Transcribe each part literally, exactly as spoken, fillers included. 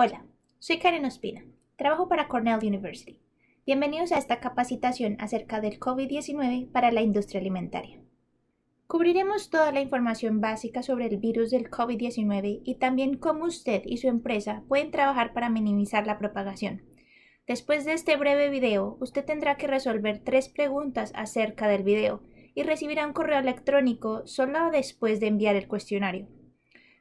Hola, soy Karen Ospina, trabajo para Cornell University. Bienvenidos a esta capacitación acerca del COVID diecinueve para la industria alimentaria. Cubriremos toda la información básica sobre el virus del COVID diecinueve y también cómo usted y su empresa pueden trabajar para minimizar la propagación. Después de este breve video, usted tendrá que resolver tres preguntas acerca del video y recibirá un correo electrónico solo después de enviar el cuestionario.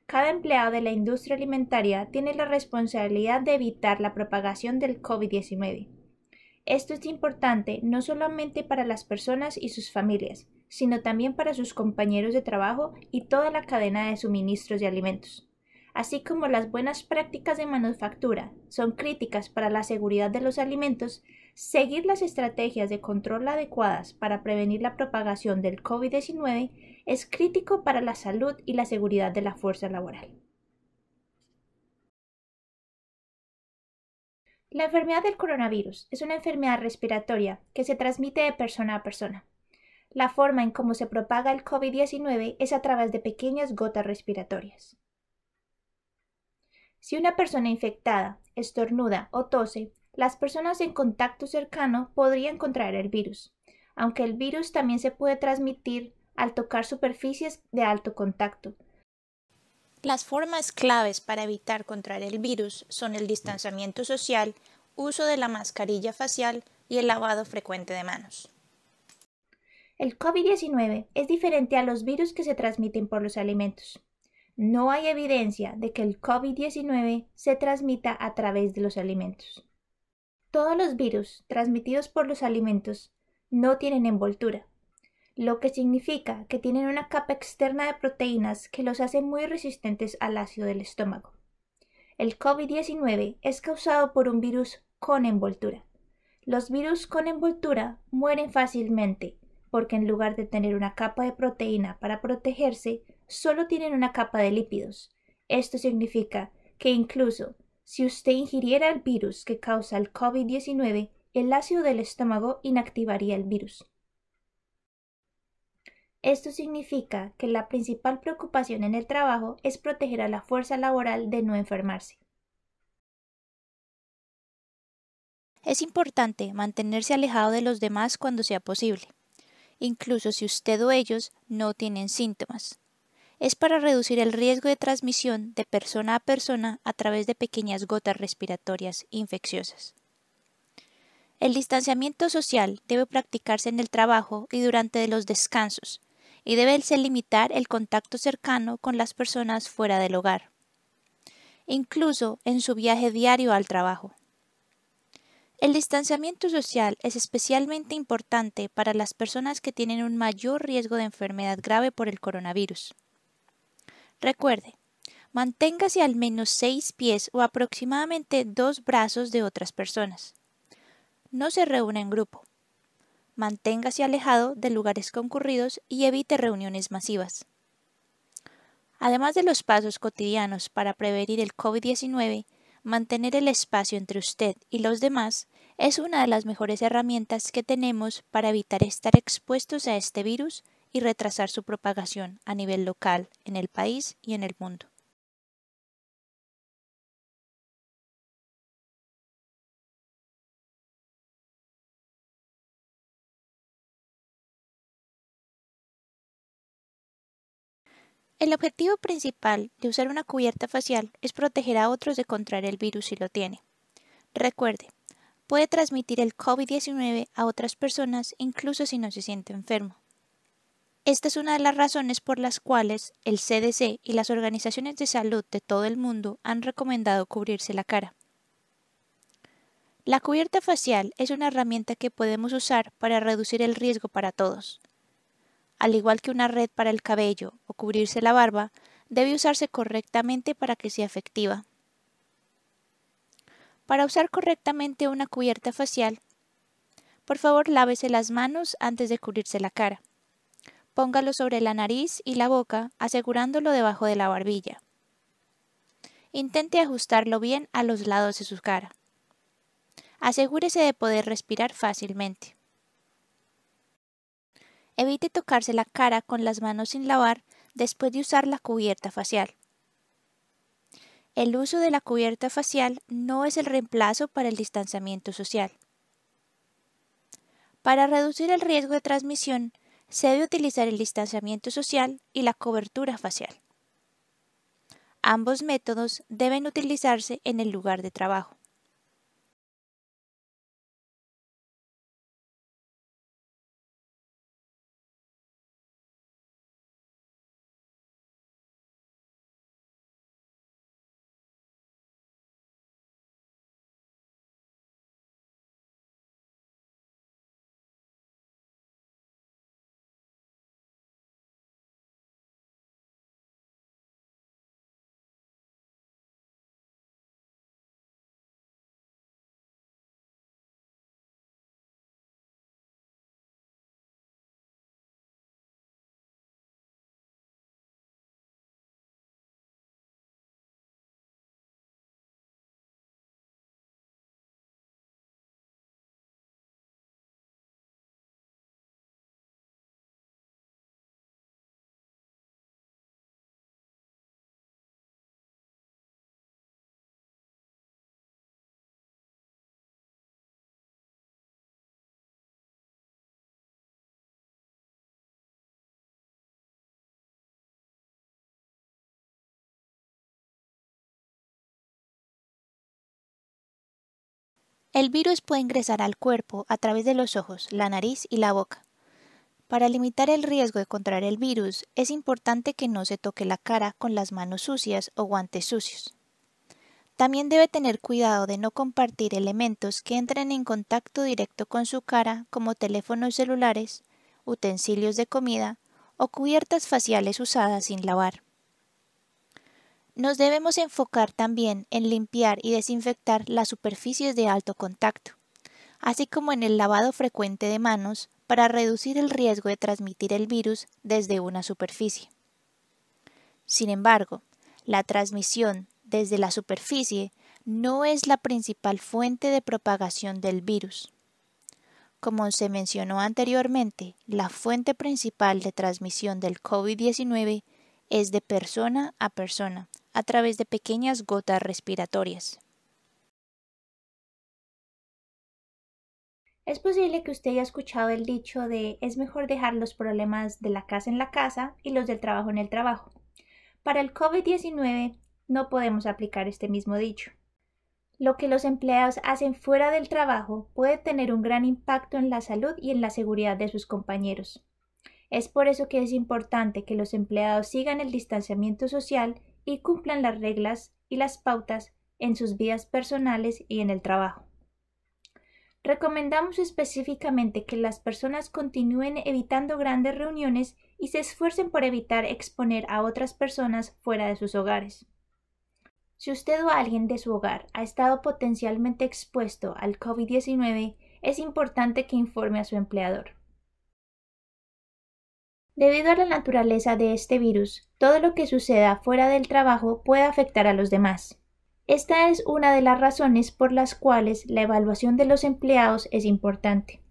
Cada empleado de la industria alimentaria tiene la responsabilidad de evitar la propagación del COVID diecinueve. Esto es importante no solamente para las personas y sus familias, sino también para sus compañeros de trabajo y toda la cadena de suministros de alimentos, así como las buenas prácticas de manufactura son críticas para la seguridad de los alimentos. Seguir las estrategias de control adecuadas para prevenir la propagación del COVID diecinueve es crítico para la salud y la seguridad de la fuerza laboral. La enfermedad del coronavirus es una enfermedad respiratoria que se transmite de persona a persona. La forma en cómo se propaga el COVID diecinueve es a través de pequeñas gotas respiratorias. Si una persona infectada estornuda o tose, las personas en contacto cercano podrían contraer el virus, aunque el virus también se puede transmitir al tocar superficies de alto contacto. Las formas claves para evitar contraer el virus son el distanciamiento social, uso de la mascarilla facial y el lavado frecuente de manos. El COVID diecinueve es diferente a los virus que se transmiten por los alimentos. No hay evidencia de que el COVID diecinueve se transmita a través de los alimentos. Todos los virus transmitidos por los alimentos no tienen envoltura, lo que significa que tienen una capa externa de proteínas que los hacen muy resistentes al ácido del estómago. El COVID diecinueve es causado por un virus con envoltura. Los virus con envoltura mueren fácilmente porque en lugar de tener una capa de proteína para protegerse, solo tienen una capa de lípidos. Esto significa que incluso si usted ingiriera el virus que causa el COVID diecinueve, el ácido del estómago inactivaría el virus. Esto significa que la principal preocupación en el trabajo es proteger a la fuerza laboral de no enfermarse. Es importante mantenerse alejado de los demás cuando sea posible, incluso si usted o ellos no tienen síntomas. Es para reducir el riesgo de transmisión de persona a persona a través de pequeñas gotas respiratorias infecciosas. El distanciamiento social debe practicarse en el trabajo y durante los descansos, y debe limitar el contacto cercano con las personas fuera del hogar, incluso en su viaje diario al trabajo. El distanciamiento social es especialmente importante para las personas que tienen un mayor riesgo de enfermedad grave por el coronavirus. Recuerde, manténgase al menos seis pies o aproximadamente dos brazos de otras personas. No se reúna en grupo. Manténgase alejado de lugares concurridos y evite reuniones masivas. Además de los pasos cotidianos para prevenir el COVID diecinueve, mantener el espacio entre usted y los demás es una de las mejores herramientas que tenemos para evitar estar expuestos a este virus y retrasar su propagación a nivel local, en el país y en el mundo. El objetivo principal de usar una cubierta facial es proteger a otros de contraer el virus si lo tiene. Recuerde, puede transmitir el COVID diecinueve a otras personas incluso si no se siente enfermo. Esta es una de las razones por las cuales el C D C y las organizaciones de salud de todo el mundo han recomendado cubrirse la cara. La cubierta facial es una herramienta que podemos usar para reducir el riesgo para todos. Al igual que una red para el cabello o cubrirse la barba, debe usarse correctamente para que sea efectiva. Para usar correctamente una cubierta facial, por favor lávese las manos antes de cubrirse la cara. Póngalo sobre la nariz y la boca, asegurándolo debajo de la barbilla. Intente ajustarlo bien a los lados de su cara. Asegúrese de poder respirar fácilmente. Evite tocarse la cara con las manos sin lavar después de usar la cubierta facial. El uso de la cubierta facial no es el reemplazo para el distanciamiento social. Para reducir el riesgo de transmisión, se debe utilizar el distanciamiento social y la cobertura facial. Ambos métodos deben utilizarse en el lugar de trabajo. El virus puede ingresar al cuerpo a través de los ojos, la nariz y la boca. Para limitar el riesgo de contraer el virus, es importante que no se toque la cara con las manos sucias o guantes sucios. También debe tener cuidado de no compartir elementos que entren en contacto directo con su cara, como teléfonos celulares, utensilios de comida o cubiertas faciales usadas sin lavar. Nos debemos enfocar también en limpiar y desinfectar las superficies de alto contacto, así como en el lavado frecuente de manos para reducir el riesgo de transmitir el virus desde una superficie. Sin embargo, la transmisión desde la superficie no es la principal fuente de propagación del virus. Como se mencionó anteriormente, la fuente principal de transmisión del COVID diecinueve es de persona a persona, a través de pequeñas gotas respiratorias. Es posible que usted haya escuchado el dicho de es mejor dejar los problemas de la casa en la casa y los del trabajo en el trabajo. Para el COVID diecinueve no podemos aplicar este mismo dicho. Lo que los empleados hacen fuera del trabajo puede tener un gran impacto en la salud y en la seguridad de sus compañeros. Es por eso que es importante que los empleados sigan el distanciamiento social y cumplan las reglas y las pautas en sus vidas personales y en el trabajo. Recomendamos específicamente que las personas continúen evitando grandes reuniones y se esfuercen por evitar exponer a otras personas fuera de sus hogares. Si usted o alguien de su hogar ha estado potencialmente expuesto al COVID diecinueve, es importante que informe a su empleador. Debido a la naturaleza de este virus, todo lo que suceda fuera del trabajo puede afectar a los demás. Esta es una de las razones por las cuales la evaluación de los empleados es importante.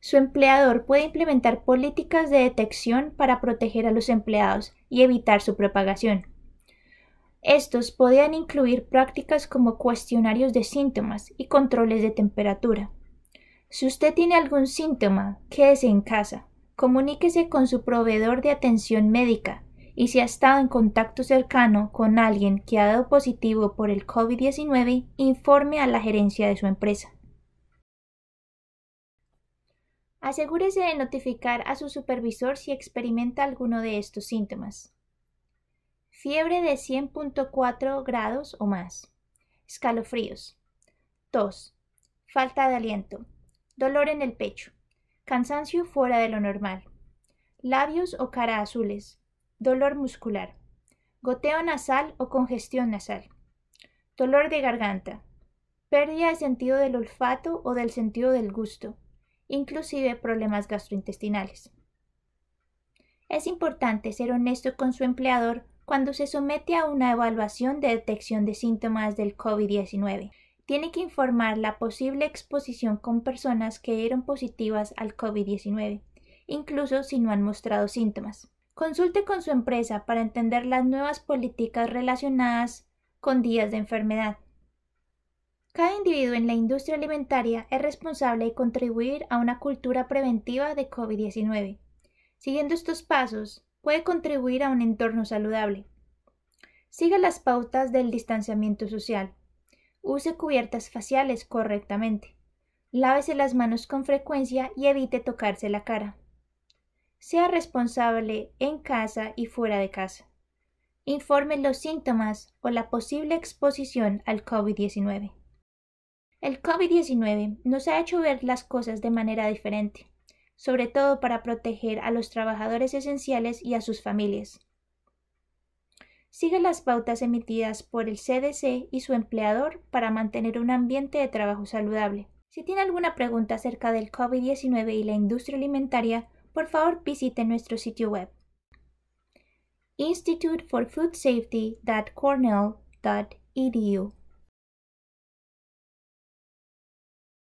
Su empleador puede implementar políticas de detección para proteger a los empleados y evitar su propagación. Estos podrían incluir prácticas como cuestionarios de síntomas y controles de temperatura. Si usted tiene algún síntoma, quédese en casa. Comuníquese con su proveedor de atención médica y si ha estado en contacto cercano con alguien que ha dado positivo por el COVID diecinueve, informe a la gerencia de su empresa. Asegúrese de notificar a su supervisor si experimenta alguno de estos síntomas. Fiebre de cien punto cuatro grados o más, escalofríos, tos, falta de aliento, dolor en el pecho, cansancio fuera de lo normal, labios o cara azules, dolor muscular, goteo nasal o congestión nasal, dolor de garganta, pérdida de sentido del olfato o del sentido del gusto, inclusive problemas gastrointestinales. Es importante ser honesto con su empleador cuando se somete a una evaluación de detección de síntomas del COVID diecinueve. Tiene que informar la posible exposición con personas que dieron positivas al COVID diecinueve, incluso si no han mostrado síntomas. Consulte con su empresa para entender las nuevas políticas relacionadas con días de enfermedad. Cada individuo en la industria alimentaria es responsable de contribuir a una cultura preventiva de COVID diecinueve. Siguiendo estos pasos, puede contribuir a un entorno saludable. Siga las pautas del distanciamiento social. Use cubiertas faciales correctamente. Lávese las manos con frecuencia y evite tocarse la cara. Sea responsable en casa y fuera de casa. Informe los síntomas o la posible exposición al COVID diecinueve. El COVID diecinueve nos ha hecho ver las cosas de manera diferente, sobre todo para proteger a los trabajadores esenciales y a sus familias. Sigue las pautas emitidas por el C D C y su empleador para mantener un ambiente de trabajo saludable. Si tiene alguna pregunta acerca del COVID diecinueve y la industria alimentaria, por favor visite nuestro sitio web institute for food safety dot cornell dot e d u.